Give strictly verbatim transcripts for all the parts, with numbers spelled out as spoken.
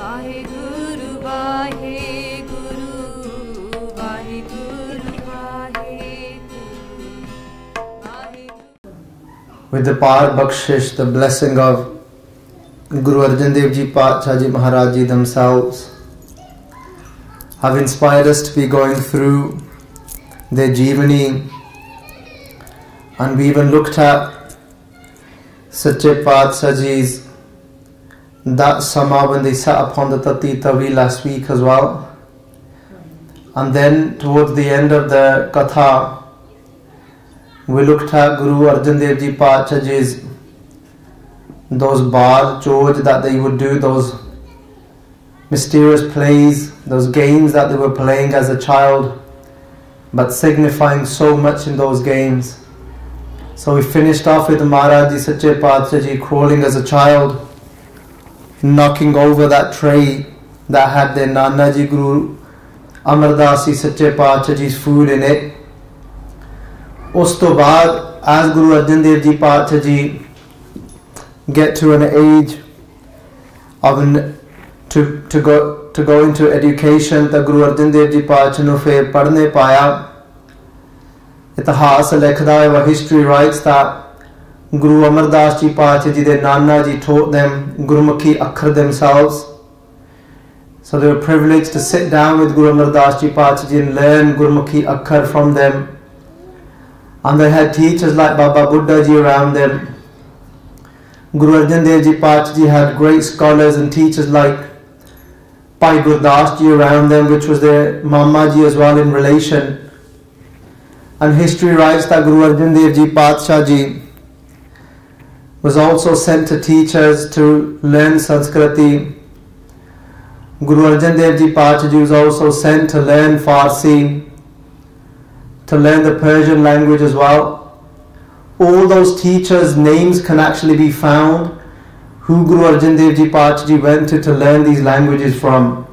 With the power Bakshish, the blessing of Guru Arjan Dev Ji, Patsha Ji Maharaj Ji themselves have inspired us to be going through their Jeevani, and we even looked at Sache Patsha Ji's that sama when they sat upon the Tati Tavi last week as well. And then towards the end of the Katha, we looked at Guru Arjan Dev Ji Patsha Ji's those bar choj that they would do, those mysterious plays, those games that they were playing as a child, but signifying so much in those games. So we finished off with Maharaj Ji Sache Patsha Ji crawling as a child, knocking over that tray that had their Nana Ji Guru Amar Das Ji Sache Patsha Ji's food in it. Us to baad, as Guru Arjan Dev Ji Patsha Ji get to an age of an, to to go to go into education, the Guru Arjan Dev Ji Patsha nu fe padhne paya. Itihas lekhda history writes that Guru Amar Das Ji Patsha Ji, their Nana Ji, taught them Gurumukhi Akhar themselves. So they were privileged to sit down with Guru Amar Das Ji Patsha Ji and learn Gurumukhi Akhar from them. And they had teachers like Baba Buddha Ji around them. Guru Arjan Dev Ji Patsha Ji had great scholars and teachers like Bhai Gurdas Ji around them, which was their Mama Ji as well in relation. And history writes that Guru Arjan Dev Ji Patsha Ji was also sent to teachers to learn Sanskriti. Guru Arjan Dev Ji Patsha Ji was also sent to learn Farsi, to learn the Persian language as well. All those teachers' names can actually be found, who Guru Arjan Dev Ji Patsha Ji went to to learn these languages from.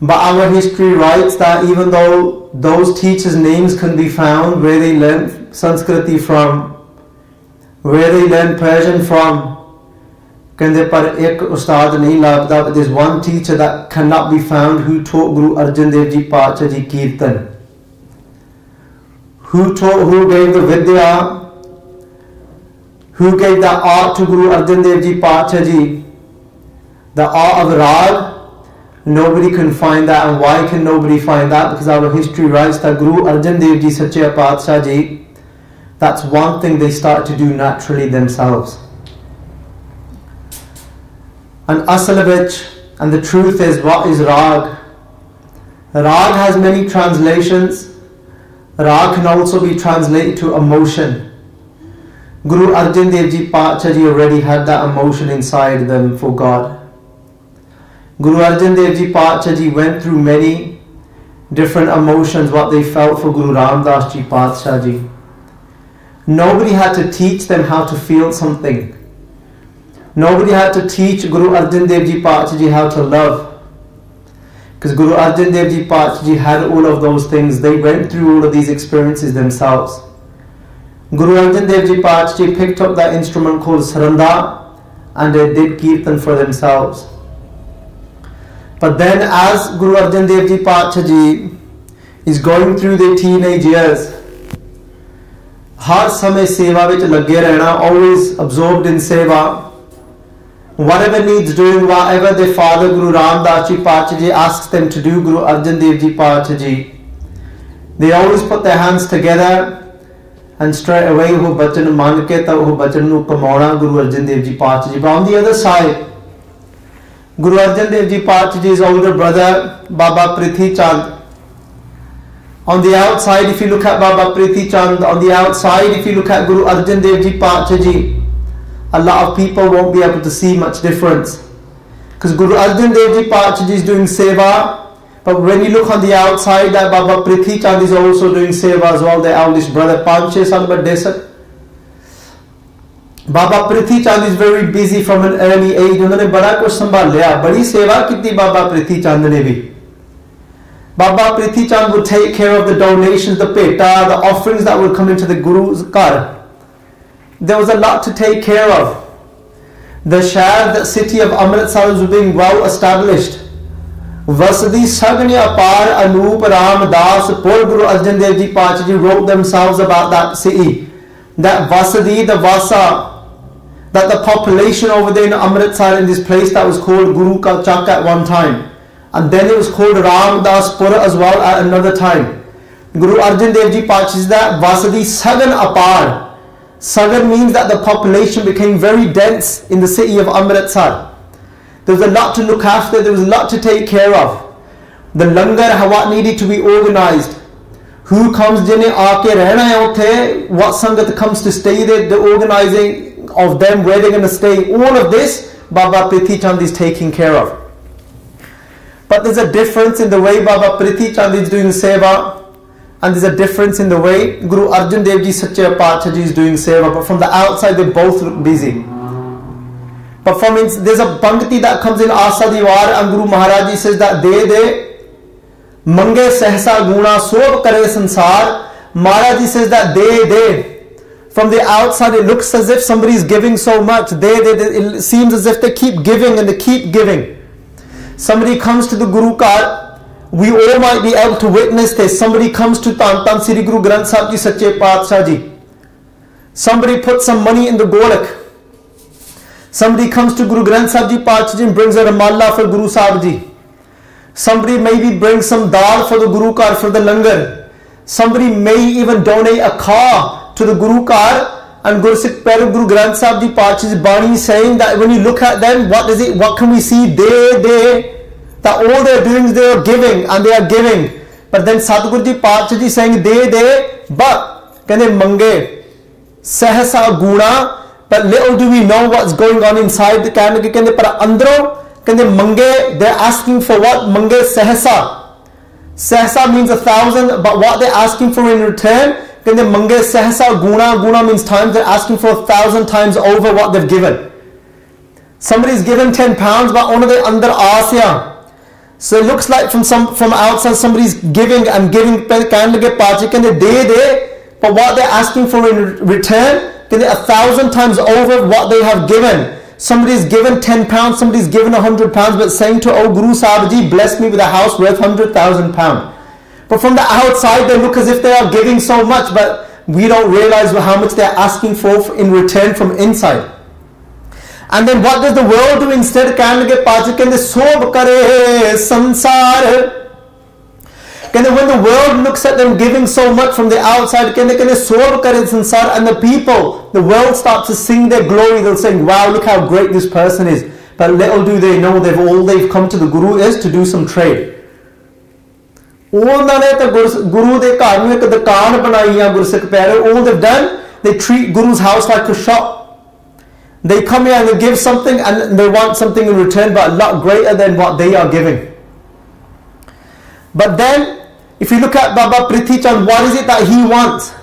But our history writes that even though those teachers' names can be found, where they learned Sanskriti from, where they learn Persian from, Kande par ek ustad nahi labda, but there's one teacher that cannot be found who taught Guru Arjan Dev Ji Patsha Ji Kirtan. Who taught, who gave the Vidya, who gave the art to Guru Arjan Dev Ji Patsha Ji, the art of Rag? Nobody can find that. And why can nobody find that? Because our history writes that Guru Arjan Dev Ji Sache Patsha Ji, that's one thing they start to do naturally themselves. And Asalavich, and the truth is, what is Rag? Rag has many translations. Rag can also be translated to emotion. Guru Arjan Dev Ji Patsha Ji already had that emotion inside them for God. Guru Arjan Dev Ji Patsha Ji went through many different emotions, what they felt for Guru Ram Das Ji Patsha Ji. Nobody had to teach them how to feel something. Nobody had to teach Guru Arjan Dev Ji Patsha Ji how to love. Because Guru Arjan Dev Ji Patsha Ji had all of those things. They went through all of these experiences themselves. Guru Arjan Dev Ji Patsha Ji picked up that instrument called Saranda, and they did Kirtan for themselves. But then as Guru Arjan Dev Ji Patsha Ji is going through their teenage years, har samay seva vich lagge rehna, always absorbed in seva. Whatever needs doing, whatever their father Guru Ram Das Ji Patsha Ji asks them to do, Guru Arjan Dev Ji Patsha Ji, they always put their hands together and straight away ho bachan man ke ta ho bachan nu kamauna Guru Arjan Dev Ji Patsha Ji. But on the other side, Guru Arjan Dev Ji Patsha Ji's older brother Baba Prithi Chand, on the outside, if you look at Baba Prithi Chand, on the outside, if you look at Guru Arjan Dev Ji Patsha Ji, a lot of people won't be able to see much difference. Because Guru Arjan Dev Ji Patsha Ji is doing seva, but when you look on the outside, that Baba Prithi Chand is also doing seva as well, their eldest brother, Panche Sanbat Desat. Baba Prithi Chand is very busy from an early age. Unhone bada kuch sambhal liya, badi seva ki thi Baba Prithi Chand ne bhi. Baba Prithi Chand would take care of the donations, the peta, the offerings that would come into the Guru's car. There was a lot to take care of. The Shad city of Amritsar is doing well established. Vasdi Sagnya Par Anup Ram Das Poor Guru Arjan Dev Ji Pachaji wrote themselves about that city. That Vasadi, the Vasa, that the population over there in Amritsar, in this place that was called Guru Ka Chak at one time. And then it was called Ram Das Pur as well at another time. Guru Arjan Dev Ji Pachaji that Vasadi Sagan Apar. Sagar means that the population became very dense in the city of Amritsar. There was a lot to look after, there was a lot to take care of. The langar hawat needed to be organized. Who comes, jinne aake rehna hai uthe, what sangat comes to stay there, the organizing of them, where they're going to stay. All of this, Baba Prithi Chand is taking care of. But there's a difference in the way Baba Prithi Chand is doing seva. And there's a difference in the way Guru Arjan Dev Ji Sache Pacha Ji is doing seva. But from the outside, they both look busy. But from ins there's a bhangti that comes in Asa Diwar, and Guru Maharaj Ji says that De De Mange Sahsa Guna Sob Kare Sansar. Maharaj Ji says that De De. From the outside, it looks as if somebody is giving so much. De De. It seems as if they keep giving and they keep giving. Somebody comes to the Guru Kar. We all might be able to witness this. Somebody comes to Tan Tan Sri Guru Granth Sahib Ji Sache Patshah Ji. Somebody puts some money in the golak. Somebody comes to Guru Granth Sahib Ji Patshah Ji and brings a ramalla for Guru Sahib Ji. Somebody maybe brings some dal for the Guru Kar, for the langar. Somebody may even donate a car to the Guru Kar, and Gursikh Pair Guru Granth Sahib Ji Patshah Ji Bani saying that when you look at them, what is it? What can we see? They, they. That all they are doing is they are giving and they are giving. But then Sadhguru Ji Patshah Ji saying they, they, but can they mange sahasa guna? But little do we know what's going on inside the can they para andro? Can they mange? They're asking for what? Mange sahasa. Sahasa means a thousand, but what they're asking for in return, can they mange sahasa guna? Guna means times. They're asking for a thousand times over what they've given. Somebody's given ten pounds, but only they under asya. So it looks like from some from outside somebody's giving and giving kind of a party, can they day day, but what they're asking for in return, can they a thousand times over what they have given. Somebody's given ten pounds, somebody's given a hundred pounds, but saying to oh Guru Sahib Ji, bless me with a house worth hundred thousand pounds. But from the outside they look as if they are giving so much, but we don't realize how much they're asking for in return from inside. And then what does the world do instead? Can they sob kare sansar? Can they, when the world looks at them giving so much from the outside, can they, can they sob kare sansar? And the people, the world starts to sing their glory. They'll say, wow, look how great this person is. But little do they know, they've all they've come to the Guru is to do some trade. All they've done, they treat Guru's house like a shop. They come here and they give something and they want something in return, but a lot greater than what they are giving. But then, if you look at Baba Prithi Chand, what is it that he wants?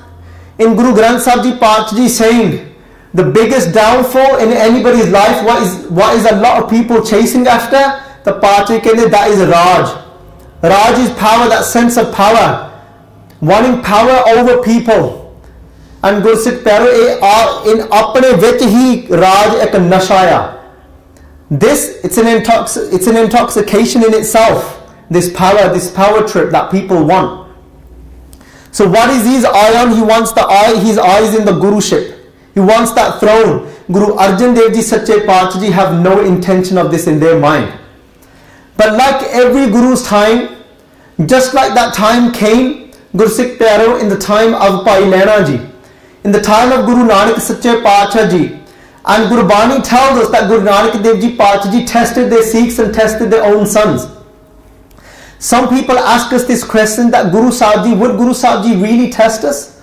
In Guru Granth Sahib Ji Patshah Ji saying, the biggest downfall in anybody's life, what is, what is a lot of people chasing after? The Patshah Ji, that is Raj. Raj is power, that sense of power. Wanting power over people. And Gursikh Pair in apne vich hi Raj ek nashaya. This it's an intox it's an intoxication in itself. This power, this power trip that people want. So what is his eye on? He wants the eye, his eyes in the Guruship. He wants that throne. Guru Arjan Dev Ji Sache Patshah Ji have no intention of this in their mind. But like every Guru's time, just like that time came, Gursikh Pair in the time of Bhai Lehna Ji. In the time of Guru Nanak Sache Patshah Ji, and Gurbani tells us that Guru Nanak Dev Ji Patshah Ji tested their Sikhs and tested their own sons. Some people ask us this question that Guru Sahib Ji, would Guru Sahib Ji really test us?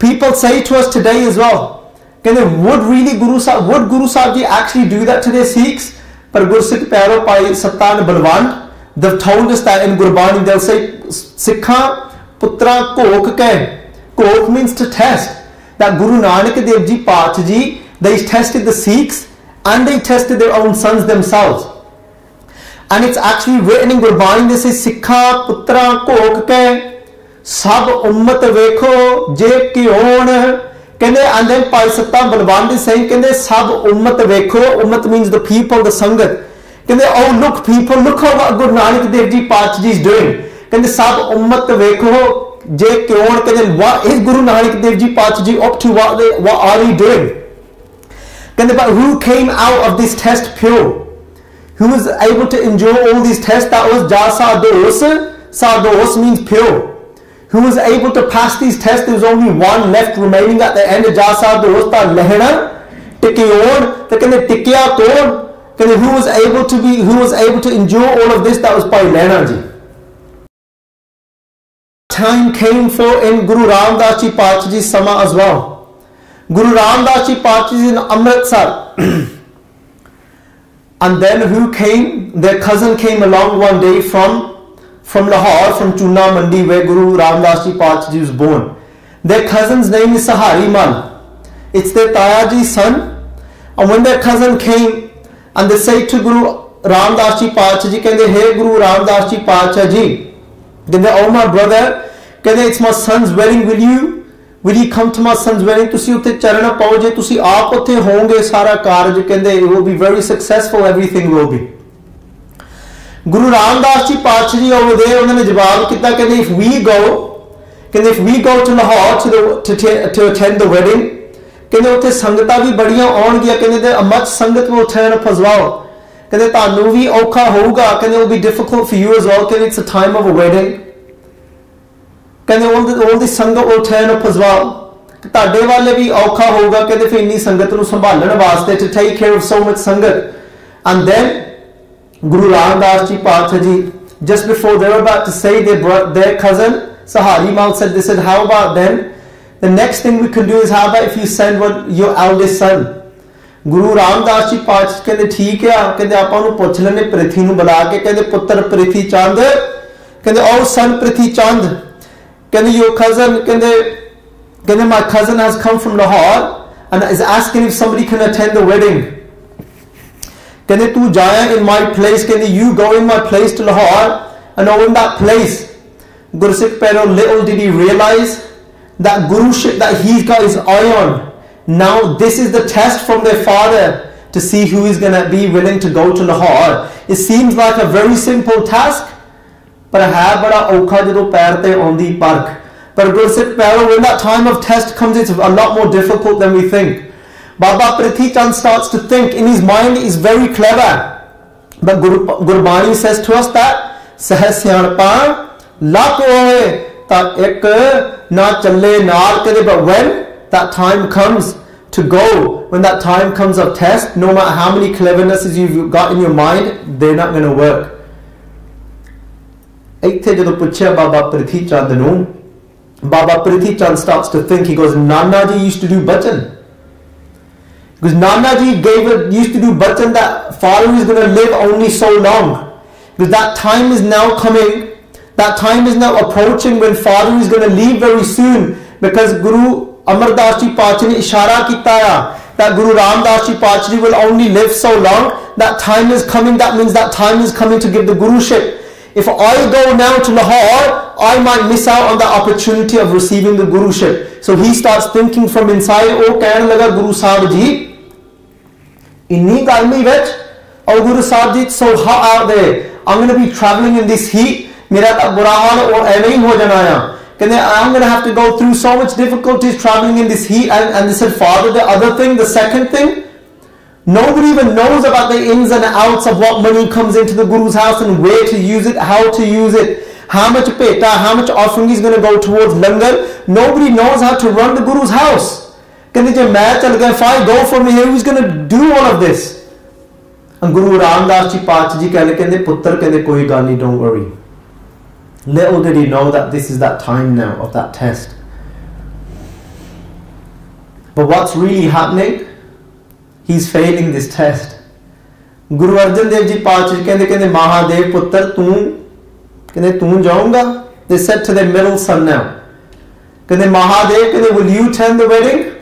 People say to us today as well, can they, would really Guru Sahib, would Guru Sahib Ji actually do that to their Sikhs? But Gursikh Pair Pai Satan Balwant, they've told us that in Gurbani they'll say, Sikha Putra Kok Ke. Kok means to test. That Guru Nanak Dev Ji Patshah Ji, they tested the Sikhs and they tested their own sons themselves. And it's actually written in Gurbani, they say, Sikha Putra Kok Ke Sab Ummat Vekho Je Kion Kende, and then Parisattam Balwand is saying, Kende, Sab Ummat Vekho, Ummat means the people, the Sangat. Kende, oh look people, look how what Guru Nanak Dev Ji Path Ji is doing. Kende, Sab Ummat Vekho, Jay Kyon, Kende, what is Guru Nanak Dev Ji Path Ji up to? What, they, what are they doing? Kende, but who came out of this test pure? Who was able to endure all these tests? That was Ja Sados. Sados means pure. Who was able to pass these tests? There was only one left remaining at the end of Ja Sados, that Lehna, Tikiod, the Tikia Tod. Who was able to be, who was able to endure all of this? That was by Lehna Ji. Time came for in Guru Ram Das Ji Path Ji's Sama as well. Guru Ram Das Ji Path Ji in Amritsar. And then who came? Their cousin came along one day from, from Lahore, from Chunna Mandi, where Guru Ram Das Ji Path Ji was born. Their cousin's name is Sahari Man. It's their Tayaji's son. And when their cousin came, and they said to Guru Ram Das Ji Path Ji, can they hear Guru Ram Das Ji Path Ji? Can they, oh my brother, can they, it's my son's wedding, will you? Will you come to my son's wedding? Tusi utte charana pauje, tusi aap utte honge sara karaj, kende it will be very successful, everything will be. Guru Ram Das Ji Path Ji over there, unhone jawab kita, kende if we go, kende if we go to Lahore to the, to, to, to attend the wedding, kende utte sangata bhi badiyan aongiyan, kende there a much sangat will turn up as well. Kende tanu vi aukha hoga, kende it will be difficult for you as well, kende it's a time of a wedding. Can all the all the Sangat will turn up as well? Tade wale bhi aukha hoga, kende fir inni Sangat nu sambhalna waste to take care of so much Sangat. And then Guru Ram Das Ji Path Ji, just before they were about to say, they brought their cousin Sahari Mal said, they said, how about then? The next thing we can do is, how about if you send one your eldest son? Guru Ram Das Ji Path Ji kende theek hai, kende apan nu puch lene Prithi nu bula ke, kende puttar Prithi Chand, kende oh son Prithi Chand. Can your cousin, can they, can my cousin has come from Lahore and is asking if somebody can attend the wedding. Can they tu jaya in my place? Can you go in my place to Lahore and own that place? Guru Sikh Pero, little did he realize that Guruship that he's got his eye on. Now this is the test from their father to see who is going to be willing to go to Lahore. It seems like a very simple task. But Guru Sikh Pero, when that time of test comes, it's a lot more difficult than we think. Baba Prithi Chand starts to think in his mind, he's very clever. But Guru, Gurbani says to us that Sahasyanpan Lakohe Tat Ek Na Challe Naal Kade. But when that time comes to go, when that time comes of test, no matter how many clevernesses you've got in your mind, they're not going to work. Baba Prithi Chand, Baba Prithi Chand starts to think. He goes, Nanaji used to do bachan. Because Nanaji gave a, used to do bachan that father is going to live only so long. Because that time is now coming. That time is now approaching when father is going to leave very soon. Because Guru Amar Das Ji Path Ji ne ishara kitaya that Guru Ram Das Ji Path Ji will only live so long. That time is coming. That means that time is coming to give the Guruship. If I go now to Lahore, I might miss out on the opportunity of receiving the Guruship. So he starts thinking from inside, oh, kehne laga Guru Sahib Ji, inni garmi vich, oh Guru Sahib Ji, it's so hot out there. I'm going to be traveling in this heat. Mera ta bura haal aur aivai ho jana hai. Kehne, I'm going to have to go through so much difficulties traveling in this heat. And, and they said, Father, the other thing, the second thing, nobody even knows about the ins and outs of what money comes into the Guru's house and where to use it, how to use it, how much peta, how much offering is going to go towards langar. Nobody knows how to run the Guru's house. If I go from here, who's going to do all of this? And Guru Ram Das Ji Path Ji kende puttar kende koi gaani, don't worry. Little did he know that this is that time now of that test. But what's really happening? He's failing this test. Guru Arjan Dev Ji Path Ji kende kende Mahadev puttar tu kende tu jaunga. They said to their middle son now. Kende Mahadev kende will you attend the wedding?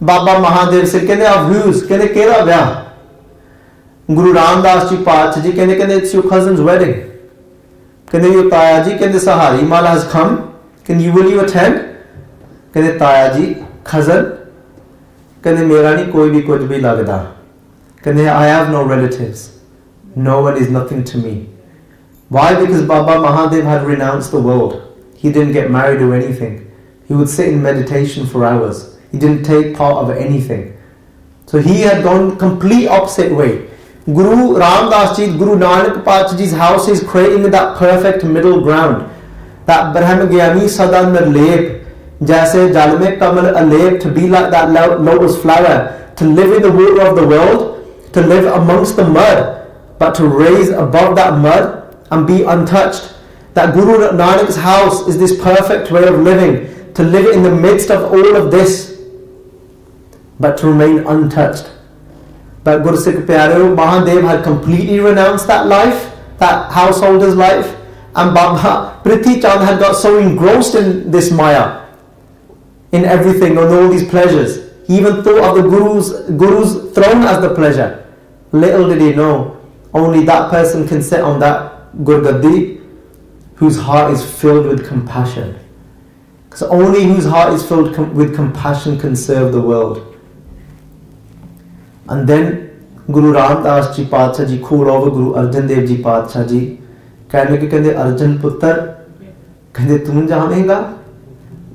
Baba Mahadev said kende of whose? Kende kera vyah? Guru Ram Das Ji Path Ji kende kende it's your cousin's wedding. Kende your Taya Ji kende Sahari Mala has come. Can you will you attend? Kende Taya Ji Ghazal, कहने मेरा नहीं कोई भी कुछ भी लगता, कहने I have no relatives, no one is nothing to me. Why? Because Baba Mahadev had renounced the world. He didn't get married or anything. He would sit in meditation for hours. He didn't take part of anything. So he had gone complete opposite way. Guru Ram Das Ji, Guru Nanak Path Ji's house is creating that perfect middle ground. That Brahma Gyani Sadan Alep, Jaise Jalme Kamal Alep, to be like that lotus flower, to live in the water of the world, to live amongst the mud, but to raise above that mud and be untouched. That Guru Nanak's house is this perfect way of living, to live in the midst of all of this, but to remain untouched. But Guru Sikh Pyareo Mahadev had completely renounced that life, that householder's life, and Baba Prithvi Chand had got so engrossed in this Maya, in everything, on all these pleasures. He even thought of the Guru's, Guru's throne as the pleasure. Little did he know, only that person can sit on that Gurgaddi whose heart is filled with compassion. Because only whose heart is filled com with compassion can serve the world. And then Guru Ram Das Ji Padshah Ji called over Guru Arjan Dev Ji Padshah Ji. कहने के कहने अर्जन पुत्र कहने तुम जानेगा.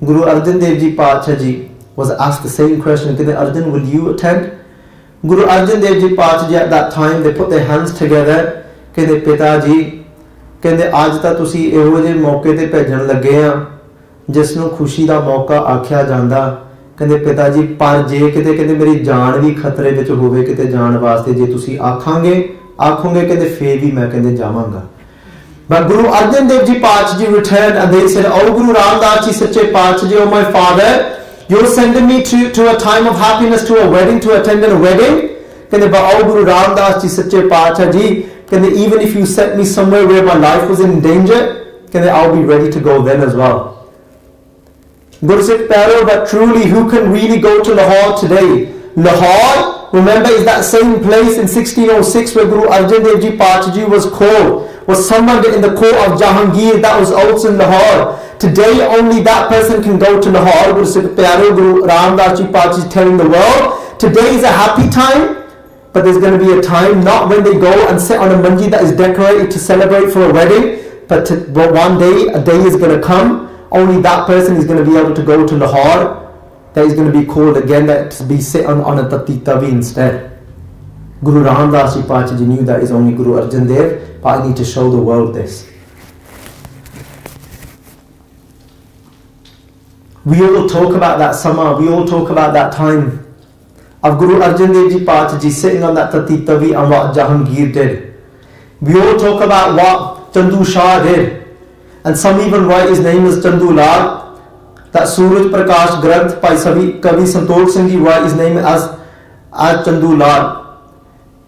Guru Arjan Dev Ji Padshah Ji was asked the same question. कहने Arjan, will you attend? Guru Arjan Dev Ji Padshah Ji at that time they put their hands together. कहने पिताजी कहने आज तक तुसी एहो जे मौके ते भेजन लगे आ जिसनों खुशी दा मौका आख्या जांदा. कहने पिताजी पर जे किते कहने मेरी जान भी खतरे विच होवे किते जान वास्ते जे तुसी आखांगे आखोंगे कहने फेर भी मैं कहने जावांगा. But Guru Arjan Dev Ji Padshah Ji returned and they said, "Oh Guru Ram Das Ji Sache Padshah Ji, oh my father, you're sending me to, to a time of happiness, to a wedding, to attend a wedding. But oh Guru Ram Das Ji Sache Padshah Ji, even if you sent me somewhere where my life was in danger, I'll be ready to go then as well." Guru Sikh Pyareo, but truly who can really go to Lahore today? Lahore, remember, is that same place in sixteen oh six where Guru Arjan Dev Ji Padshah Ji was called, was summoned in the court of Jahangir, that was also in Lahore. Today only that person can go to Lahore. Guru Sikh Pyareo, Guru Ram Das Ji Padshah Ji telling the world, today is a happy time, but there's going to be a time, not when they go and sit on a manji that is decorated to celebrate for a wedding, but, to, but one day, a day is going to come, only that person is going to be able to go to Lahore, that is going to be called again, that to be sit on, on a Tati Tavi instead. Guru Ram Das Ji Padshah Ji knew that is only Guru Arjan Dev, but I need to show the world this. We all talk about that summer, we all talk about that time of Guru Arjan Dev Ji Padshah Ji sitting on that Tati Tavi and what Jahangir did. We all talk about what Chandu Shah did, and some even write his name as Chandu Lal. That Suraj Prakash Granth by Kavi Santosh Singh Ji write his name as, as Chandu Lal.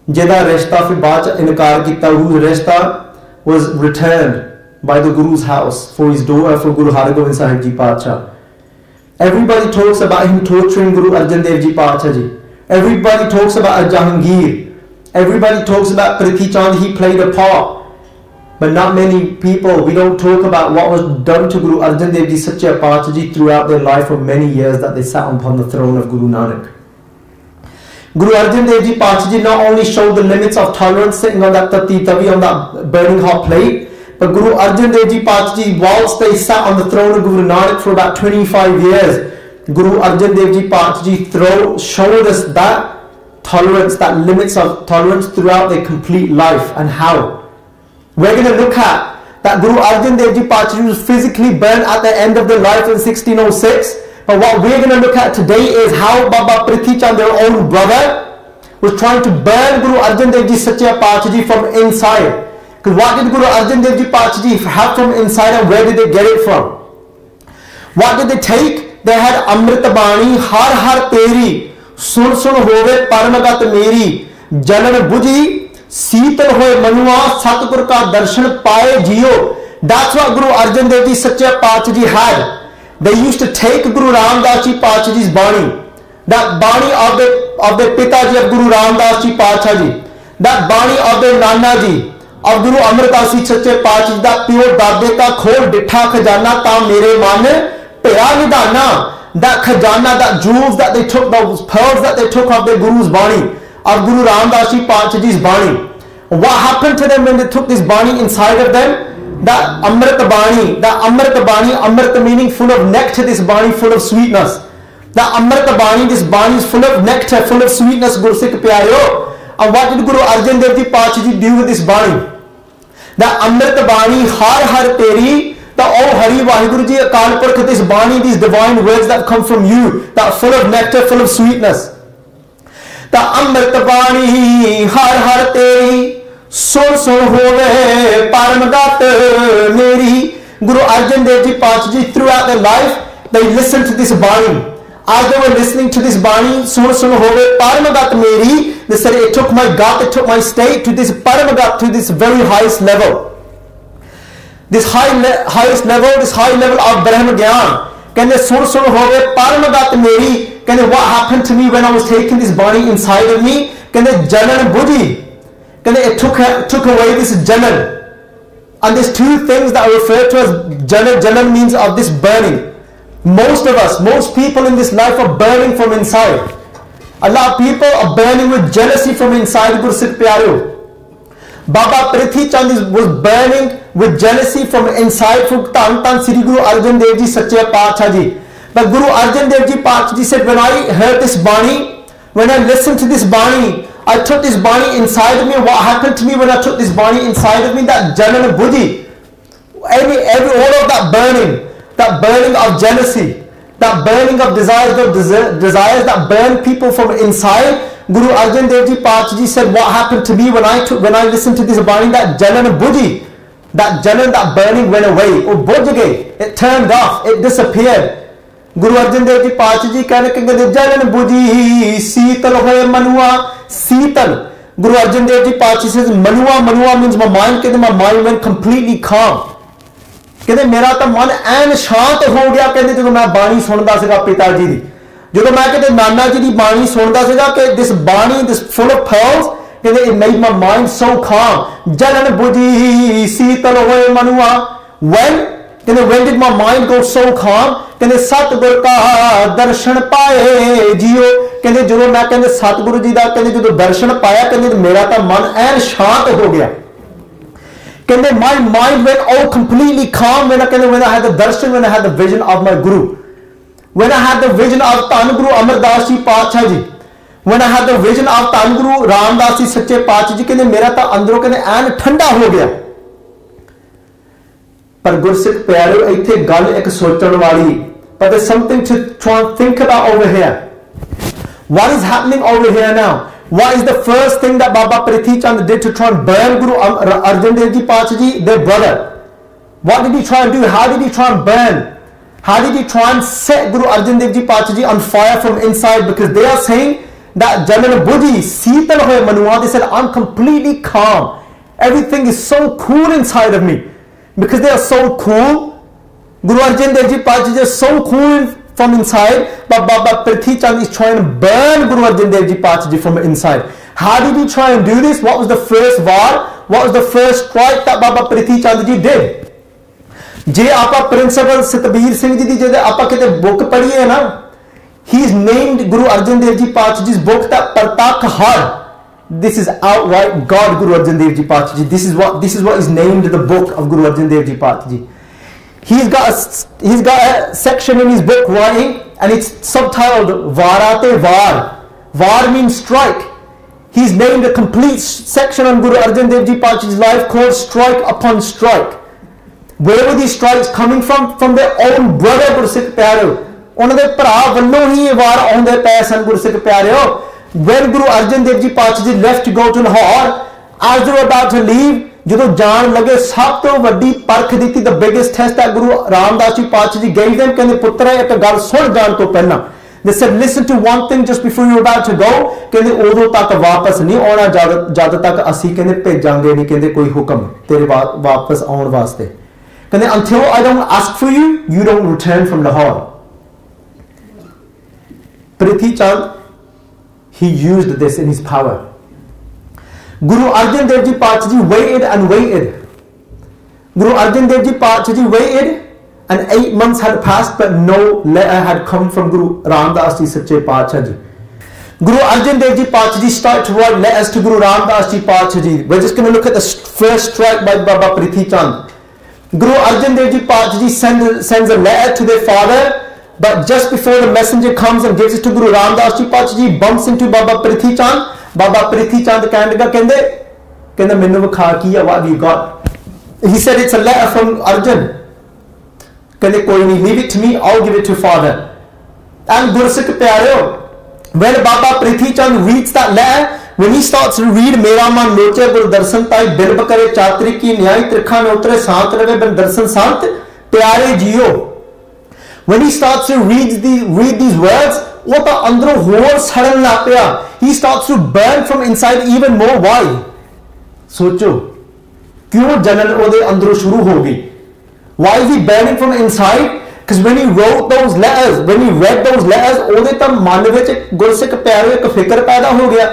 Jeda Reshta Fi Bacha Inkar Kita, whose Reshta was returned by the Guru's house for his daughter, for Guru Hargobind Sahib Ji Padshah. Everybody talks about him torturing Guru Arjan Dev Ji Padshah Ji. Everybody talks about Jahangir. Everybody talks about Prithvi Chand, he played a part. But not many people, we don't talk about what was done to Guru Arjan Dev Ji Sache Padshah Ji throughout their life for many years that they sat upon the throne of Guru Nanak. Guru Arjan Dev Ji Padshah Ji not only showed the limits of tolerance sitting on that Tati Tavi, on that burning hot plate, but Guru Arjan Dev Ji Padshah Ji, whilst they sat on the throne of Guru Nanak for about twenty-five years, Guru Arjan Dev Ji Padshah Ji throw, showed us that tolerance, that limits of tolerance throughout their complete life and how. We're going to look at that Guru Arjan Dev Ji Padshah Ji was physically burned at the end of their life in sixteen oh six. But what we're going to look at today is how Baba Prithvi Chand, their own brother, was trying to burn Guru Arjan Dev Ji Sache Padshah Ji from inside. Because what did Guru Arjan Dev Ji Padshah Ji have from inside and where did they get it from? What did they take? They had Amritabani, Har Har Teri, Sun Sun Hove Paramagat Meri, Janan Buji, Sital Hove Manua, Satguru Ka Darshan Paye Jiyo. That's what Guru Arjan Dev Ji Sache Padshah Ji had. They used to take Guru Ram Das Ji Padshah Ji's Bani, that Bani of the, of the Pita Ji of Guru Ram Das Ji Padshah Ji, that Bani of the Nana Ji, of Guru Amrita Ji Sache Padshah Ji, that pure Dade Ka Khol Ditha Khajana Ta Mere Mane, Pera Nidana, that khajana, that jewels that they took, those pearls that they took of their Guru's Bani, of Guru Ramdas Ji Panchji's Bani. What happened to them when they took this Bani inside of them? That Amrita Bani, that Amrita Bani, Amrita meaning full of nectar, this Bani full of sweetness. That Amrita Bani, this Bani is full of nectar, full of sweetness, Guru Sikh Pyareo. And what did Guru Arjan Dev Ji Panchji do with this Bani? That Amrita Bani, Har Har Teri, the O Hari Vaheguru Ji Akal Purkh, this Bani, these divine words that come from you, that full of nectar, full of sweetness. The Amrita Bani, Har Har Teri, So so hove paramadat meri. Guru Arjan Dev Ji Panchji, throughout their life, they listened to this Bani. As they were listening to this Bani, so so hove paramadat meri, they said, it took my God, it took my state to this paramadat, to this very highest level. This high le highest level, this high level of Brahma Gyan. Can they so so hove paramadat meri? Can they, what happened to me when I was taking this Bani inside of me? Can they janan buddhi? Can it took, took away this Janan. And these two things that are referred to as Janan, Janan means of this burning. Most of us, most people in this life are burning from inside. A lot of people are burning with jealousy from inside Guru Sikh Pyareo. Baba Prithi Chand was burning with jealousy from inside from Tan Tan Sri Guru Arjan Dev Ji Sache Pacha Ji. But Guru Arjan Dev Ji Pacha Ji said, when I heard this Bani, when I listened to this Bani, I took this Bani inside of me. What happened to me when I took this Bani inside of me? That Janan Buddhi, every, every, all of that burning, that burning of jealousy, that burning of desires, those desires that burn people from inside. Guru Arjan Dev Ji Panchji said, what happened to me when I took, when I listened to this Bani? That Janan Buddhi, that Janan, that burning went away. Oh, Bodhige, it turned off, it disappeared. Guru Arjan Dev Ji Panchji कहने के लिए Janan Buddhi Seetal hoye Manua. Seetal. Guru Arjan Dev Ji Panchji says, Manua, Manua means my mind. Kehte, my mind went completely calm. Kehte, mera ta man ain shant ho gaya. Kehte, jadon main bani sunta siga pita ji di, jadon main kehte nana ji di bani sunta siga, ke this bani, this full of pearls, kehte, it made my mind so calm. Janan Buddhi Seetal hoye Manua. When kehte, when did my mind go so calm? Kehte, Satgur ka darshan paaye jiyo. ਕਹਿੰਦੇ ਜਦੋਂ ਮੈਂ ਕਹਿੰਦੇ ਸਤਿਗੁਰੂ ਜੀ ਦਾ ਕਹਿੰਦੇ ਜਦੋਂ ਦਰਸ਼ਨ ਪਾਇਆ ਕਹਿੰਦੇ ਮੇਰਾ ਤਾਂ ਮਨ ਐਨ ਸ਼ਾਂਤ ਹੋ ਗਿਆ ਕਹਿੰਦੇ my mind went all completely calm when I ਕਹਿੰਦੇ when I had the darshan when I had the vision of my guru when I had the vision of ਧੰਨ ਗੁਰੂ ਅਮਰਦਾਸ ਜੀ ਪਾਤਸ਼ਾਹ ਜੀ when I had the vision of ਧੰਨ ਗੁਰੂ ਰਾਮਦਾਸ ਜੀ ਸੱਚੇ ਪਾਤਸ਼ਾਹ ਜੀ ਕਹਿੰਦੇ ਮੇਰਾ ਤਾਂ ਅੰਦਰੋਂ ਕਹਿੰਦੇ ਐਨ ਠੰਡਾ ਹੋ ਗਿਆ ਪਰ ਗੁਰਸਿੱਖ ਪਿਆਰਿਓ ਇੱਥੇ ਗੱਲ ਇੱਕ ਸੋਚਣ ਵਾਲੀ but there's something to try and think about over here. What is happening over here now? What is the first thing that Baba Prithi Chand did to try and burn Guru Arjan Dev Ji Panchji, their brother? What did he try and do? How did he try and burn? How did he try and set Guru Arjan Dev Ji Panchji on fire from inside? Because they are saying that Janan Buddhi, Seetal hoye Manua, they said, I'm completely calm. Everything is so cool inside of me. Because they are so cool, Guru Arjan Dev Ji Panchji is so cool from inside, but Baba Prithi Chand is trying to burn Guru Arjan Dev Ji Panchji from inside. How did he try and do this? What was the first var? What was the first strike that Baba Prithi Chand Ji did? Je apa Principal Satabir Singh Ji di jede apa kete book padhi hai na. He is named Guru Arjan Dev Ji Panchji's book that Partak Har. This is outright God Guru Arjan Dev Ji Panchji. This is what this is what is named the book of Guru Arjan Dev Ji Panchji. He's got a, he's got a section in his book writing, and it's subtitled Varate Var. Var means strike. He's named a complete section on Guru Arjan Dev Ji Panchji's life called Strike Upon Strike. Where were these strikes coming from? From their own brother Guru Sikh Pyareo. One of their bhra vallo hi var on their paisan Guru Sikh Pyareo. When Guru Arjan Dev Ji Panchji left to go to Lahore, as they were about to leave, Jado jaan lage sab to vaddi parkh diti, the biggest test that Guru Ramdas Ji Panchji gave them, kende putra ek gal sun jaan to pehla. They said, listen to one thing just before you're about to go. Kende odo tak wapas nahi auna, jad tak assi kende bhejange nahi kende koi hukm tere wapas aun waste. Kende until I don't ask for you, you don't return from Lahore. Prithi Chand, he used this in his power. Guru Arjan Dev Ji Panchji waited and waited. Guru Arjan Dev Ji Panchji waited and eight months had passed, but no letter had come from Guru Ramdas Ji Sache Patshah Ji. Guru Arjan Dev Ji Patshah Ji started to write letters to Guru Ramdas Ji Patshah Ji. We're just going to look at the first strike by Baba Prithi Chand. Guru Arjan Dev Ji Patshah Ji send, sends a letter to their father, but just before the messenger comes and gives it to Guru Ramdas Ji Patshah Ji, bumps into Baba Prithi Chand. Baba Prithi Chand Kende, what have you got? He said, it's a letter from Arjan. Leave it to me, I'll give it to father. And Gursikh Pyareo, when Baba Prithi Chand reads that letter, when he starts to read Mera Man Loche Bul Darsan Tai Birbakare Chatri Ki Nyai Trikhan Otre Sant Rave Ben Darsan Sant Pyare Jiyo. When he starts to read, the, read these words, Ota Andro Hor Saran Lapya, he starts to burn from inside even more. Why? Socho, Kyo Janal Ode Andro Shuru Hogi. Why is he burning from inside? Because when he wrote those letters, when he read those letters, ਉਹਦੇ ਤਾਂ ਮਨ ਵਿੱਚ Gürses ਇੱਕ ਪਿਆਰ ਇੱਕ ਫਿਕਰ ਪੈਦਾ ਹੋ ਗਿਆ.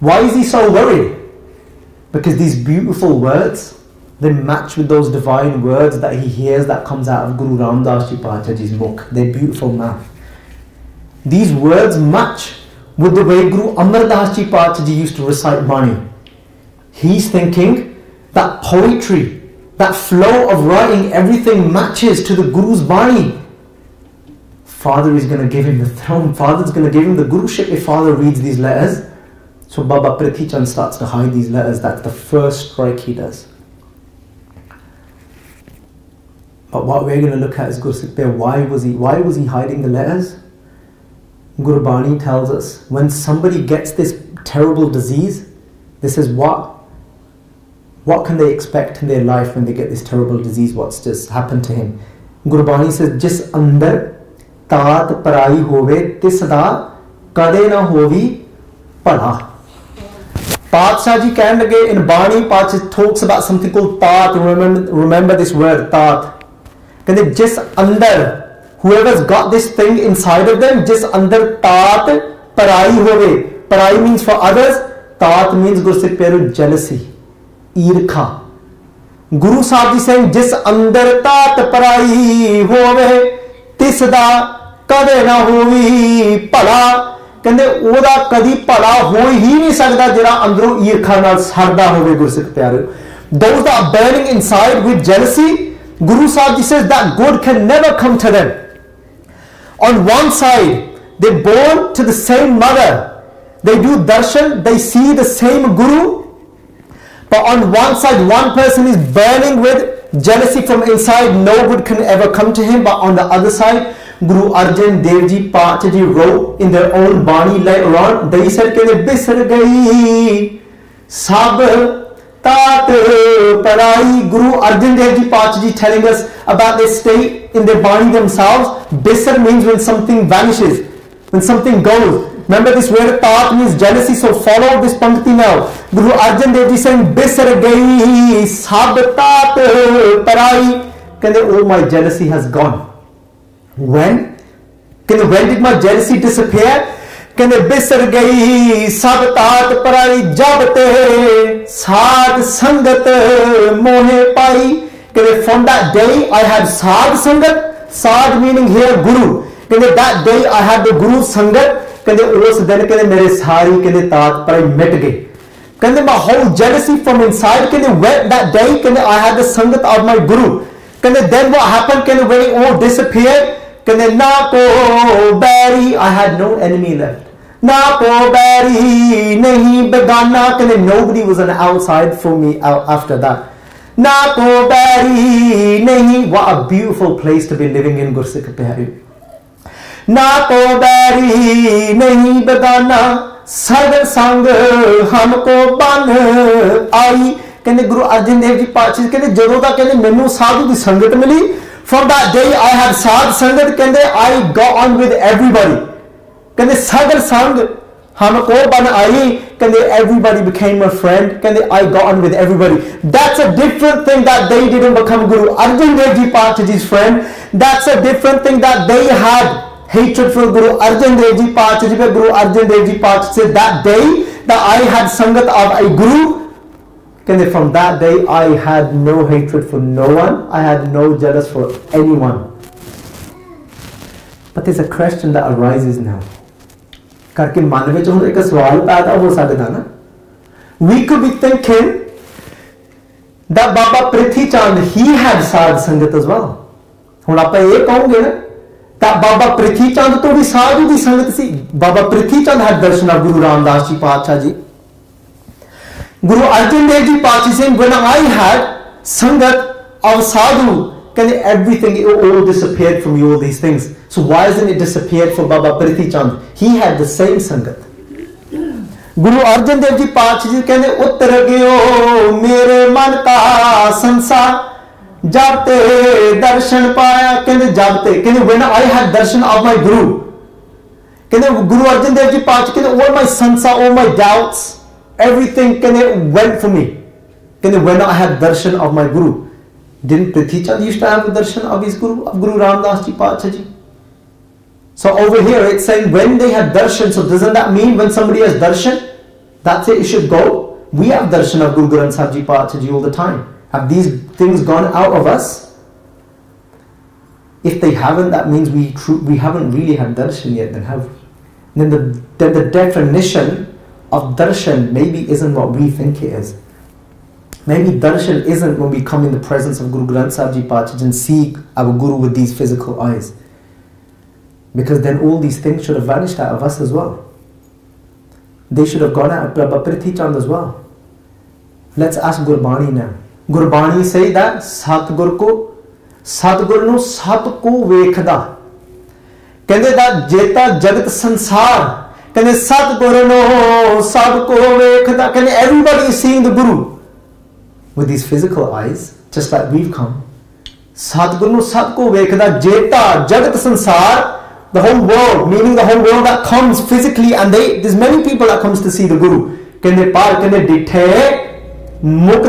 Why is he so worried? Because these beautiful words, they match with those divine words that he hears that comes out of Guru Ramdas Ji Patshah Ji's mukh, their beautiful mouth. These words match with the way Guru Amar Das Ji Patshah Ji used to recite Bani. He's thinking that poetry, that flow of writing, everything matches to the Guru's Bani. Father is going to give him the throne. Father is going to give him the Guruship if father reads these letters. So Baba Prithi Chand starts to hide these letters. That's the first strike he does. But what we're going to look at is Gursikh Pyareo. Why was he, why was he hiding the letters? Guru Bani tells us, when somebody gets this terrible disease, this is what? What can they expect in their life when they get this terrible disease? What's just happened to him? Guru Bani says, Jis andar taat parai hove tis da kade na hovi pada. Patshah Ji can again in Bani, Patshah talks about something called taat. Remember, remember this word, taat. Jis andar, whoever's got this thing inside of them, Jis andar taat parai hove. Parai means for others, taat means Gursikh Pyareo, jealousy. Irkha. Guru Sahib Ji saying, Jis andar taat parai hove tis da kade na hovi pala. Kande oda kadi pala ho hi nahi sakda jera andro irkha naal sarda hove. Gursikh Pyareo, those that are burning inside with jealousy, Guru Sahib Ji says that good can never come to them. On one side, they born to the same mother, they do darshan, they see the same Guru. But on one side, one person is burning with jealousy from inside. No good can ever come to him. But on the other side, Guru Arjan Dev Ji Patshah Ji wrote in their own Bani later on. They said, Kene bisar gayi sab taat parai. Guru Arjan Dev Ji Patshah Ji telling us about their state in their Bani themselves. Bisar means when something vanishes, when something goes. Remember this word taat means jealousy, so follow this pankti now. Guru Arjan Dev Ji saying, Bisar gayi sab taat parai. Kande, oh, my jealousy has gone. When? Kande, when did my jealousy disappear? Kande, Bisar gayi sab taat parai. Jab te saad sangat mohe pai. Kande, from that day I had saad sangat. Saad meaning here Guru. Kande, that day I had the Guru sangat. My whole jealousy from inside went that day. I had the sangat of my Guru. Then what happened when it all disappeared? I had no enemy left. Nobody was an outside for me after that. What a beautiful place to be living in, Gursikh Pyareo. Na to bari nahi badana sad sang hamko ban ai. Kende Guru Arjan Dev Ji Patshah Ji kende jadon da kende mainu sadhu di sangat mili, from that day I had sadh sangat. Kende I got on with everybody. Kende sadh sang hamko ban ai. Kende everybody became my friend. Kende I got on with everybody. That's a different thing that they didn't become Guru Arjan Dev Ji Patshah Ji's friend. That's a different thing that they had. Hatred for Guru Arjan Dev Ji Patshah Ji. Guru Arjan Dev Ji Patshah Ji said that day that I had sangat of a Guru. And from that day, I had no hatred for no one. I had no jealous for anyone. But there's a question that arises now. We could be thinking that Baba Prithi Chand, he had Saad Sangat as well. That Baba Prithi Chand to be Sadhu di Sangat si. Baba Prithi Chand had Darshana Guru Ram Das Ji Pacha Ji. Guru Arjan Dev Ji Pacha saying, when I had Sangat of Sadhu, can everything it all disappeared from you, all these things. So why isn't it disappeared for Baba Prithi Chand? He had the same Sangat. Guru Arjan Dev Ji Pacha Ji can utar gayo mere man ka sansar. Jabte darshan paya kende jabte kende when I had darshan of my Guru kende Guru Arjan Dev Ji Pacha kende all my sansa, all my doubts, everything kende went for me kende when I had darshan of my Guru. Didn't Prithi Chand used to have the darshan of his Guru, of Guru Ram Das Ji Pacha Ji? So over here it's saying when they had darshan, so doesn't that mean when somebody has darshan, that's it, it should go? We have darshan of Guru Granth Sahib Ji Pacha Ji all the time. Have these things gone out of us? If they haven't, that means we we haven't really had darshan yet, then have we? Then the, then the definition of darshan maybe isn't what we think it is. Maybe darshan isn't when we come in the presence of Guru Granth Sahib Ji Pacha Ji and see our Guru with these physical eyes. Because then all these things should have vanished out of us as well. They should have gone out of Baba Prithi Chand as well. Let's ask Gurbani now. Gurbani say that Satgur ko Satgur nu Sat ko vekhda. Kende da jeta jagat sansar. Kende Satgur nu Sat ko vekhda. Kende everybody is seeing the Guru with these physical eyes, just like we've come. Satgur nu Sat ko vekhda jeta jagat sansar. The whole world, meaning the whole world that comes physically, and they there's many people that comes to see the Guru. Kende par kende dite. Not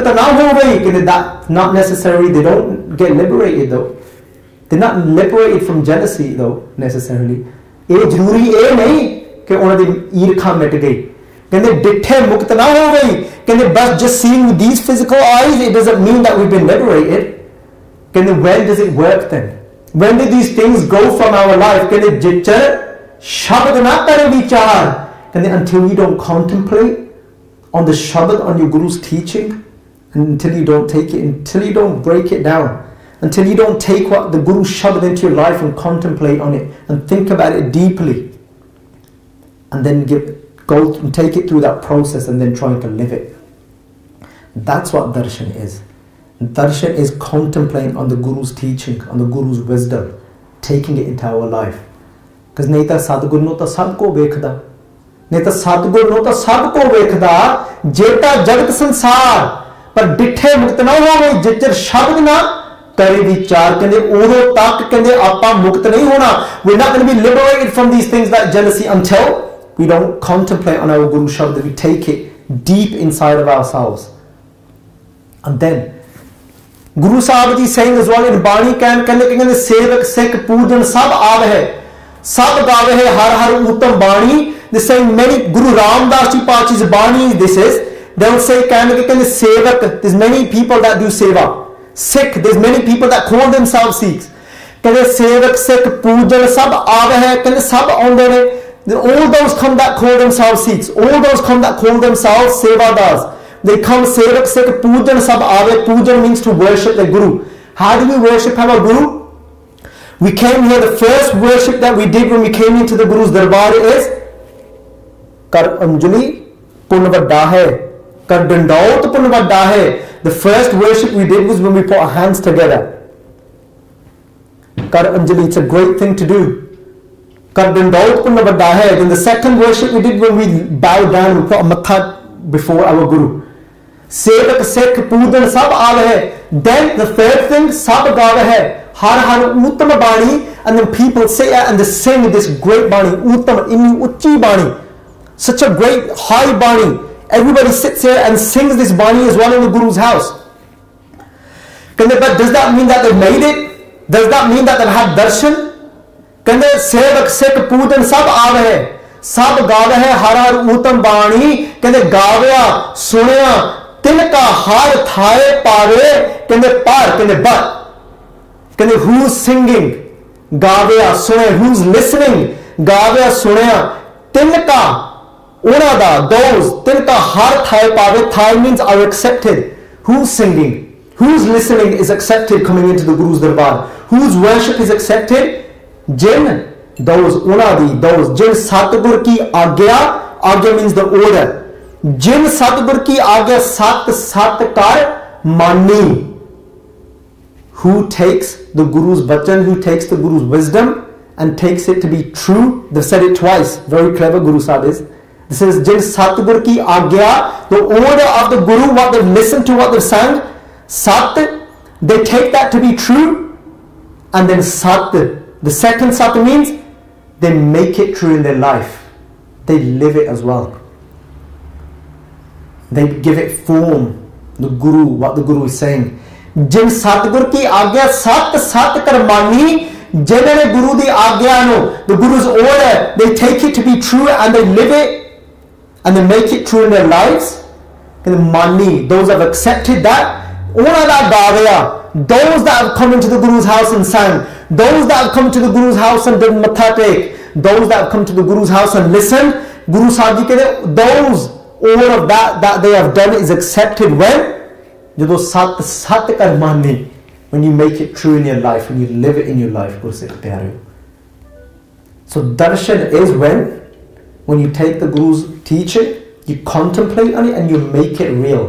necessarily, they don't get liberated though. They're not liberated from jealousy though, necessarily. Just seeing with these physical eyes, it doesn't mean that we've been liberated. When does it work then? When do these things go from our life? Until we don't contemplate on the Shabad, on your Guru's teaching, and until you don't take it, until you don't break it down, until you don't take what the Guru's Shabad into your life and contemplate on it and think about it deeply, and then give, go and take it through that process and then trying to live it. That's what darshan is. Darshan is contemplating on the Guru's teaching, on the Guru's wisdom, taking it into our life. Because Neta Sadgur Nota Sabko Vekhda. Neta Satgur Nota Sabko Vekhda Jeta Jagat Sansar But Dithe Muktana Hove Jitter Shabdna Kare Vichar Kende Uro Tak Kende Appa Muktana Hona. We're not going to be liberated from these things like jealousy until we don't contemplate on our Guru Shabd. We take it deep inside of ourselves. And then Guru Sahib Ji saying as well in Bani Kan Kende Kende Sevak Sek Pujan Sab Aave Sab Gaave Har Har Uttam Bani. They say many Guru Ram Das Ji Pacha Ji's Bani, this is, they'll say Sevak, there's many people that do Seva. Sikh, there's many people that call themselves Sikhs. Sevak, Sikh, Pujan, Sab Aave, Sab Aave. All those come that call themselves Sikhs. All those come that call themselves Seva Das. They come Sevak, Sikh, Pujan, Sab Aave. Pujan means to worship the Guru. How do we worship our Guru? We came here, the first worship that we did when we came into the Guru's Darbar is Kar Anjali Punvadda Hai, Kar Dandaut Punvadda Hai. The first worship we did was when we put our hands together. Kar Anjali, it's a great thing to do. Kar Dandaut Punvadda Hai. Then the second worship we did when we bowed down, we put a matha before our Guru. Sevak Sikh Pujan Sab Aave. Then the third thing, Sab Gaave Hai. Har Har Uttam Bani. And then people say and they sing this great Bani. Uttam Inni Ucchi Bani. Such a great high Bani. Everybody sits here and sings this Bani as well in the Guru's house. But does that mean that they've made it? Does that mean that they've had darshan? Sevak Sikh Pujan Sab Aave Sab Gaave Har Har Uttam Bani Gaavya Sunaya तिनका हार थाए पारे कहने पार कहने बर कहने who singing गाव्या सुने whose listening गाव्या सुनिया तिनका उना दा दोज तिनका हार थाए पारे थाए means are accepted who singing who's listening is accepted coming into the Guru's Darbar whose worship is accepted jinn those una di those jinn satgur ki agya agya means the order jinn satgur ki agya sat sat kar mani who takes the Guru's vachan who takes the Guru's wisdom and takes it to be true they've said it twice very clever Guru Sahib is this is jinn satgur ki agya the order of the Guru what they've listened to what they've sang sat they take that to be true and then sat the second sat means they make it true in their life they live it as well They give it form, the Guru, what the Guru is saying. Jin Satgur ki agya sat sat karmani, jinne Guru di agya no, the Guru's order, they take it to be true and they live it and they make it true in their lives. And mani, those that have accepted that, una da gavya, those that have come into the Guru's house and sang, those that have come to the Guru's house and did matha take, those that have come to the Guru's house and listened, Guru Sahib ji kehte, those. All of that that they have done is accepted when when you make it true in your life, when you live it in your life. So darshan is when when you take the Guru's teaching, you contemplate on it and you make it real.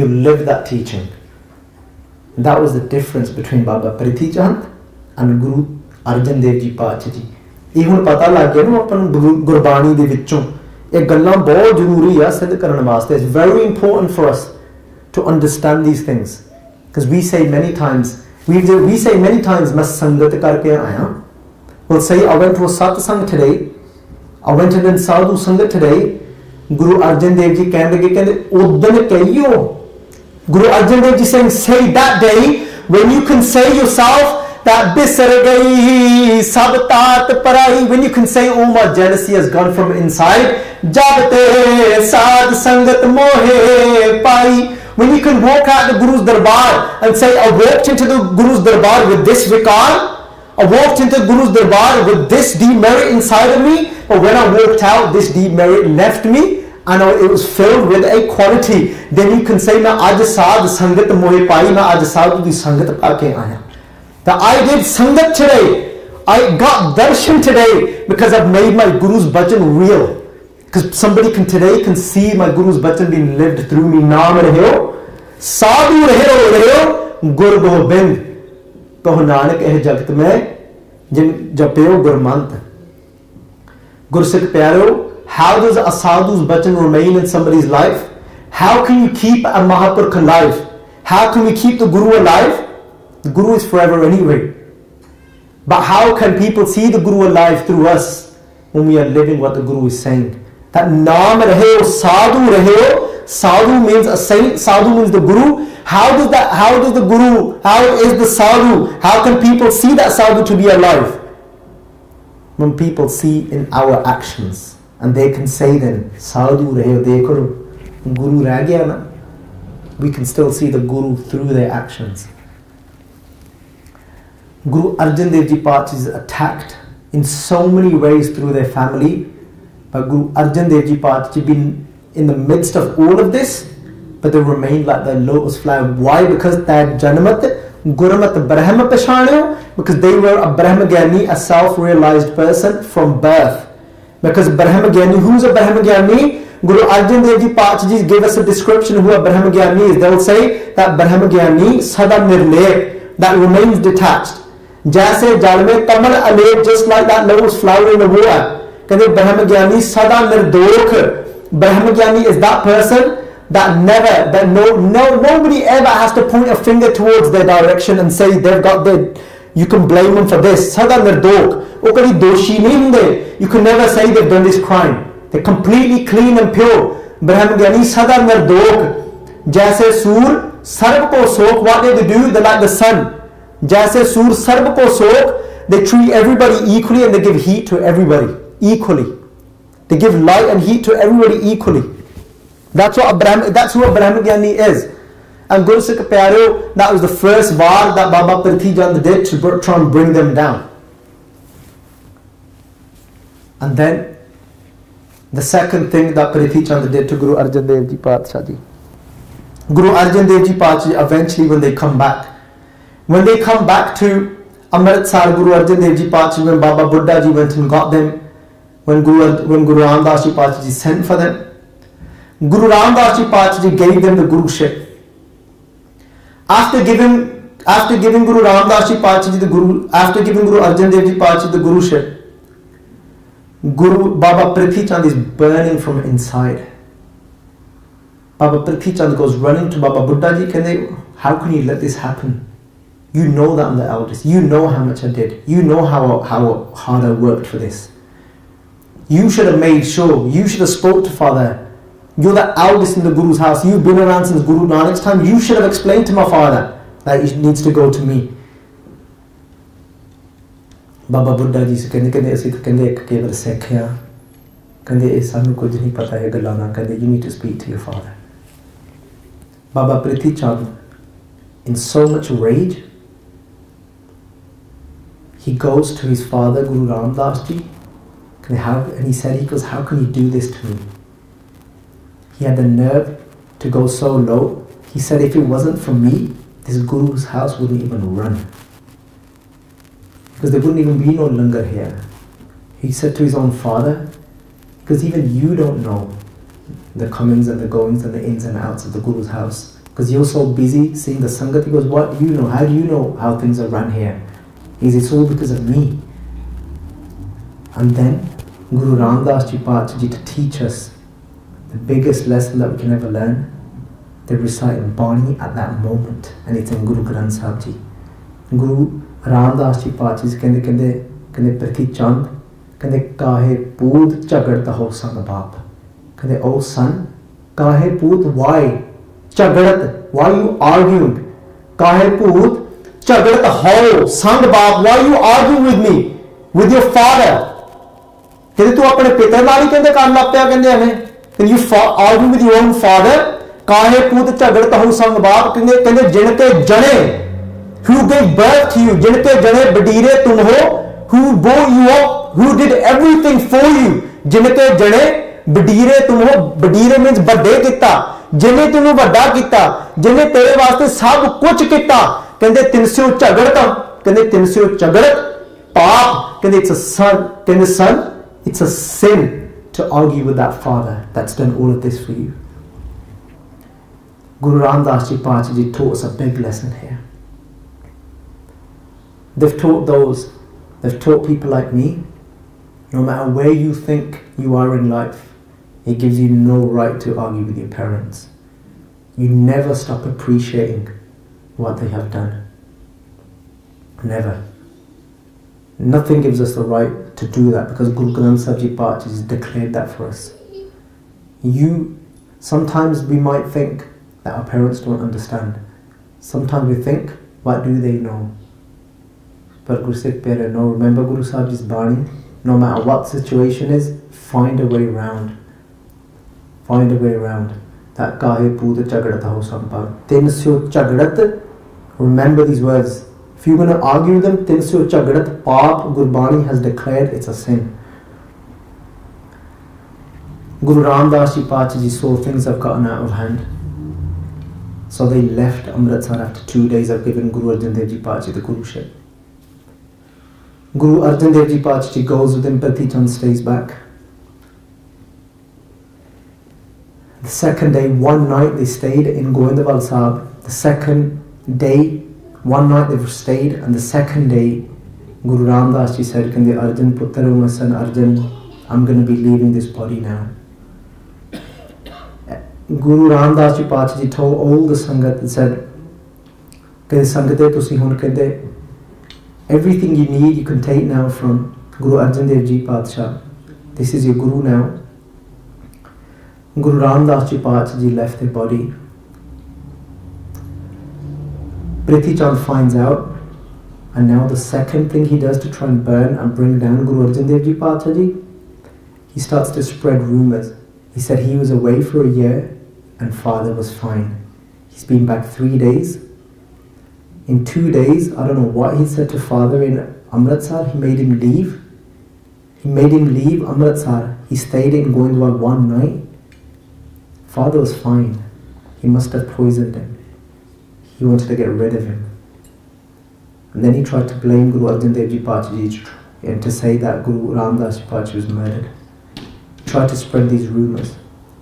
You live that teaching. That was the difference between Baba Prithi Chand and Guru Arjan Dev Ji Paatshah Ji. Even pata lag gaya na apan gurbani de vichon. It's very important for us to understand these things because we say many times we we say many times we'll say I went to a satsang today I went to a sadhu sangat today Guru Arjan Dev Ji Guru Arjan Dev Ji saying say that day when you can say yourself that bisar gayi sab tat parai when you can say oh my jealousy has gone from inside Jab te saad sangat mohe pai. When you can walk out the Guru's Darbar and say, I walked into the Guru's Darbar with this vikar, I walked into the Guru's Darbar with this demerit inside of me, but when I walked out, this demerit left me and it was filled with a quality. Then you can say, Main aaj saad sangat mohe pai, main aaj saad ki sangat pa ke aaya. That I did sangat today, I got darshan today because I've made my Guru's bhajan real. Because somebody can today can see my Guru's bhajan being lived through me. Naam raheo, sadhu raheo raheo, Gur Gobind. Kaho Nanak eh jagat mein, jin japeo gurmant. Gur Sikh pyareo, how does a sadhu's bhajan remain in somebody's life? How can you keep a Mahapurkh alive? How can we keep the Guru alive? The Guru is forever anyway. But how can people see the Guru alive through us when we are living what the Guru is saying? That naam raheo, sadhu raheo, sadhu means a saint, sadhu means the Guru. How does that, how does the Guru, how is the sadhu, how can people see that sadhu to be alive? When people see in our actions and they can say then, sadhu raheo dekho, Guru reh gaya na. We can still see the Guru through their actions. Guru Arjan Dev Ji Paatshah is attacked in so many ways through their family. But Guru Arjan Dev Ji Paatshah been in the midst of all of this, but they remained like the lotus flower. Why? Because they had Janamat, Guramat, Brahma Pashano, because they were a Brahmagyani, a self-realized person from birth. Because Brahmagyani, who's a Brahmagyani? Guru Arjan Dev Ji Paatshah gave us a description of who a Brahmagyani is. They will say that Brahmagyani, Sada Nirlep, that remains detached. Jaise Jalme Kamal Alep, just like that lotus flower in the water. Brahmagyani sada nirdok. Brahmagyani is that person that never, that no, no, nobody ever has to point a finger towards their direction and say they've got the, you can blame them for this. Sada nirdok. O kadi doshi nahi hunde. You can never say they've done this crime. They're completely clean and pure. Brahmagyani sada nirdok. Jaise sur sarv ko sok. What do they do? They're like the sun. Jaise sur sarv ko sok. They treat everybody equally and they give heat to everybody. Equally, they give light and heat to everybody equally. That's what Brahma, that's who a Brahmajnani is. And Guru Sikh Pyaro, that was the first var that Baba Prithvi Chand did to try and bring them down. And then the second thing that Prithvi Chand did to Guru Arjan Dev Ji Padshah Ji. Guru Arjan Dev Ji Padshah Ji, eventually when they come back, when they come back to Amritsar, Guru Arjan Dev Ji Padshah Ji, when Baba Buddha Ji went and got them, when Guru, when Guru Ram Das Ji Padshah Ji sent for them, Guru Ram Das Ji Padshah Ji gave them the Guruship. After giving, after giving Guru Ram Das Ji Padshah Ji the Guru, after giving Guru Arjan Dev Ji Padshah Ji the Guruship, Guru Baba Prithvi Chand is burning from inside. Baba Prithvi Chand goes running to Baba Buddha Ji. Can they? How can you let this happen? You know that I'm the eldest. You know how much I did. You know how how hard I worked for this. You should have made sure. You should have spoke to Father. You're the eldest in the Guru's house. You've been around since Guru Nanak's time. You should have explained to my father that it needs to go to me. Baba Buddha Ji said, you need to speak to your father. Baba Prithvi Chand, in so much rage, he goes to his father, Guru Ram Das Ji, and he said, he goes, how can you do this to me? He had the nerve to go so low. He said, if it wasn't for me, this Guru's house wouldn't even run. Because there wouldn't even be no langar here. He said to his own father, because even you don't know the comings and the goings and the ins and outs of the Guru's house. Because you're so busy seeing the Sangat. He goes, what do you know? How do you know how things are run here? He says, it's all because of me. And then Guru Ram Das Ji Padshah Ji, to teach us the biggest lesson that we can ever learn, they recite Bani at that moment, and it's in Guru Granth Sahib Ji. Guru Ram Das Ji Padshah Ji kende kende kende Prithvi Chand kende kahe pood chagadta ho sang baap. Kende, oh son, kahe pood, why chagadta? Why you argued? Kahe pood chagadta ho sang baap. Why you arguing with me, with your father? Kende tu apne peta nali kende kaam lapya kende hame. Then you argue with your own father. Kahe put chagadta ho sang baap. Kende kende jinte jane. Who gave birth to you? Jinte jane badire tum ho. Who bore you up? Who did everything for you? Jinte jane badire tum ho. Badire means badde kitta. Jine tunu badda kitta. Jine tere vaste sab kuch kitta. Kende tinsyo chagadta. Kende tinsyo chagadat paap. Kende it's a son. Kende son, it's a sin to argue with that father that's done all of this for you. Guru Ram Das Ji Padshah Ji taught us a big lesson here. They've taught those, they've taught people like me, no matter where you think you are in life, it gives you no right to argue with your parents. You never stop appreciating what they have done. Never. Nothing gives us the right to do that, because Guru Granth Sahib Ji Padshah Ji has declared that for us. You, sometimes we might think that our parents don't understand. Sometimes we think, what do they know? But Guru Sikh Pyaro, no, remember Guru Sahib Ji's Bani, no matter what situation is, find a way round. Find a way round. That kahe pood chagadta ho sang baap. Tin syo chagadat, remember these words. If you're going to argue with them, Tinsyo Chagadat Paap, Gurbani has declared it's a sin. Guru Ram Das Ji Padshah Ji saw things have gotten out of hand. So they left Amritsar after two days of giving Guru Arjan Dev Ji Padshah Ji the Guruship. Guru Arjan Dev Ji Padshah Ji goes with him, Prithvi Chand stays back. The second day, one night they stayed in Goindwal Sahib. The second day, one night they stayed, and the second day, Guru Ram Das Ji said, Kande Arjan Puttaro, my son Arjan, I'm going to be leaving this body now. Guru Ram Das Ji Padshah Ji told all the Sangat and said, Kande Sangate Tusi Hun Kande, everything you need you can take now from Guru Arjan Dev Ji Padshah. This is your Guru now. Guru Ram Das Ji Padshah Ji left the body. Prithvi Chand finds out, and now the second thing he does to try and burn and bring down Guru Arjan Dev Ji Padshah Ji, he starts to spread rumours. He said he was away for a year, and father was fine. He's been back three days. In two days, I don't know what he said to father in Amritsar. He made him leave. He made him leave Amritsar. He stayed in Goindwal one night. Father was fine. He must have poisoned him. He wanted to get rid of him. And then he tried to blame Guru Arjan Dev Ji Pachaji and to say that Guru Ramdas Ji Pachaji was murdered. He tried to spread these rumours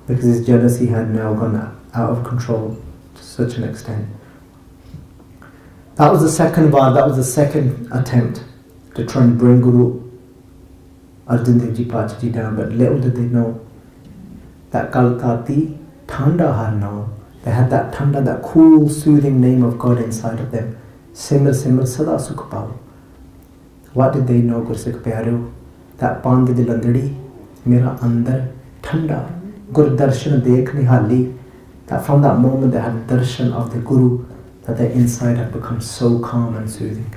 because his jealousy had now gone out of control to such an extent. That was the second var, that was the second attempt to try and bring Guru Arjan Dev Ji Pachaji down, but little did they know that Kalkati Thanda Har Naam. They had that Thanda, that cool, soothing name of God inside of them. Simmer, simmer, sada sukh pao. What did they know, Gursikh Pyareo? That Pandh di Landri, Mera Andar, Thanda, Gur Darshan Dekh Nihali. That from that moment they had darshan of the Guru, that their inside had become so calm and soothing.